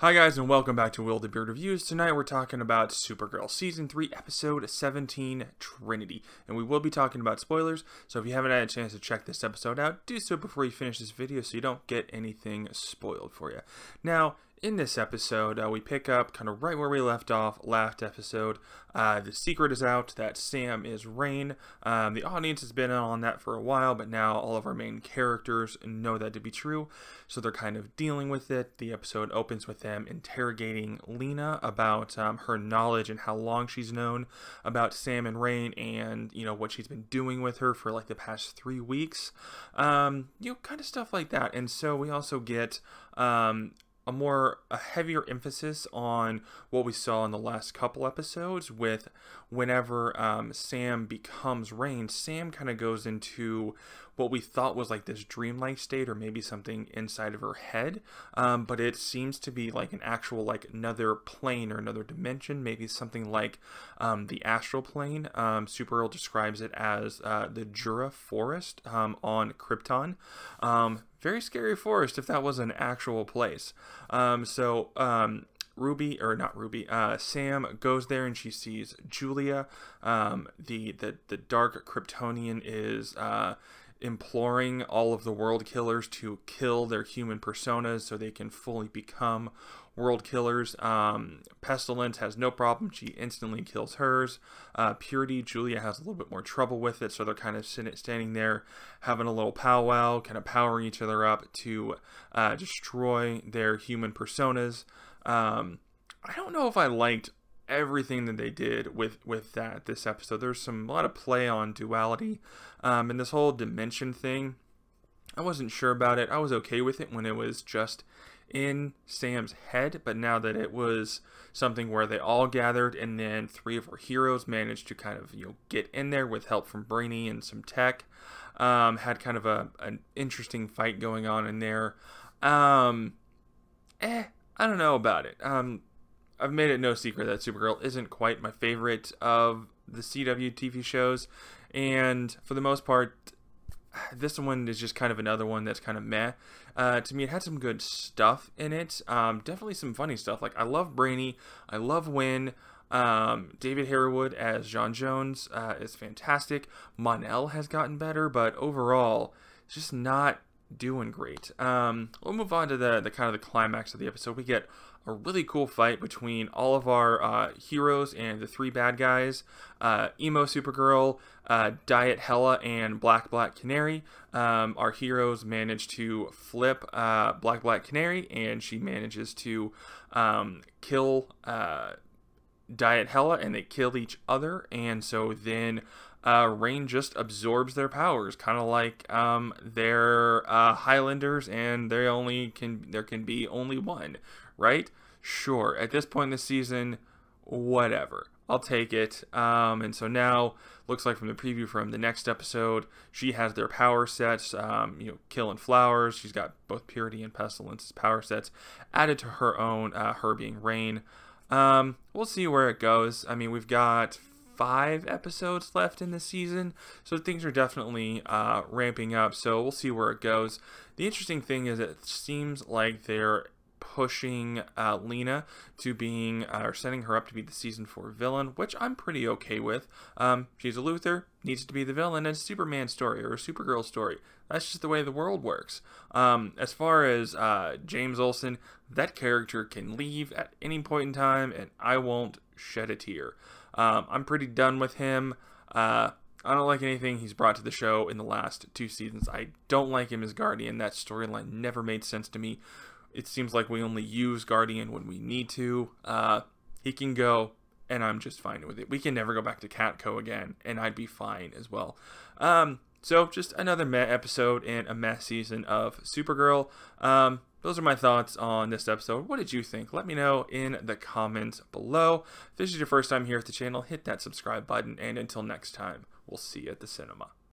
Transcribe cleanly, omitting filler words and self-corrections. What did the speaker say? Hi guys, and welcome back to WildeBeard Reviews. Tonight we're talking about Supergirl Season 3, Episode 17, Trinity. And we will be talking about spoilers, so if you haven't had a chance to check this episode out, do so before you finish this video so you don't get anything spoiled for you. Now, in this episode, we pick up kind of right where we left off last episode. The secret is out that Sam is Reign. The audience has been on that for a while, but now all of our main characters know that to be true, so they're kind of dealing with it. The episode opens with them interrogating Lena about her knowledge and how long she's known about Sam and Reign, and you know what she's been doing with her for like the past 3 weeks, you know, kind of stuff like that. And so we also get a heavier emphasis on what we saw in the last couple episodes with whenever Sam becomes Reign. Sam kind of goes into what we thought was like this dreamlike state or maybe something inside of her head, but it seems to be like an actual like another plane or another dimension, maybe something like the astral plane. Supergirl describes it as the Jura Forest on Krypton. Very scary forest if that was an actual place. Sam goes there and she sees Julia. The dark Kryptonian is imploring all of the world killers to kill their human personas so they can fully become world killers. Pestilence has no problem. She instantly kills hers. Purity, Julia has a little bit more trouble with it, so they're kind of standing there having a little powwow, kind of powering each other up to destroy their human personas. I don't know if I liked everything that they did with that this episode. There's a lot of play on duality, and this whole dimension thing. I wasn't sure about it. I was okay with it when it was just in Sam's head, but now that it was something where they all gathered and then 3 of our heroes managed to kind of, you know, get in there with help from Brainy and some tech, had kind of an interesting fight going on in there. I don't know about it. I've made it no secret that Supergirl isn't quite my favorite of the CW TV shows, and for the most part, this one is just kind of another one that's kind of meh. To me, it had some good stuff in it. Definitely some funny stuff. Like, I love Brainy. I love Winn. David Harewood as John Jones is fantastic. Mon-El has gotten better, but overall, it's just not doing great. We'll move on to the kind of the climax of the episode. We get a really cool fight between all of our heroes and the 3 bad guys, Emo Supergirl, Diet Hella, and Black Canary. Our heroes manage to flip Black Canary, and she manages to kill Diet Hella, and they kill each other, and so then Reign just absorbs their powers, kind of like they're Highlanders, and there can be only one, right? Sure. At this point in the season, whatever. I'll take it. And so now, looks like from the preview from the next episode, she has their power sets, you know, killing flowers. She's got both Purity and Pestilence's power sets added to her own, her being Reign. We'll see where it goes. I mean, we've got 5 episodes left in the season, so things are definitely ramping up, so we'll see where it goes. The interesting thing is it seems like they're pushing Lena to being, or setting her up to be the season 4 villain, which I'm pretty okay with. She's a Luther, needs to be the villain in a Superman story or a Supergirl story. That's just the way the world works. As far as James Olsen, that character can leave at any point in time, and I won't shed a tear. I'm pretty done with him. I don't like anything he's brought to the show in the last 2 seasons. I don't like him as Guardian. That storyline never made sense to me. It seems like we only use Guardian when we need to. He can go, and I'm just fine with it. We can never go back to Catco again, and I'd be fine as well. So just another meh episode and a meh season of Supergirl. Those are my thoughts on this episode. What did you think? Let me know in the comments below. If this is your first time here at the channel, hit that subscribe button, and until next time, we'll see you at the cinema.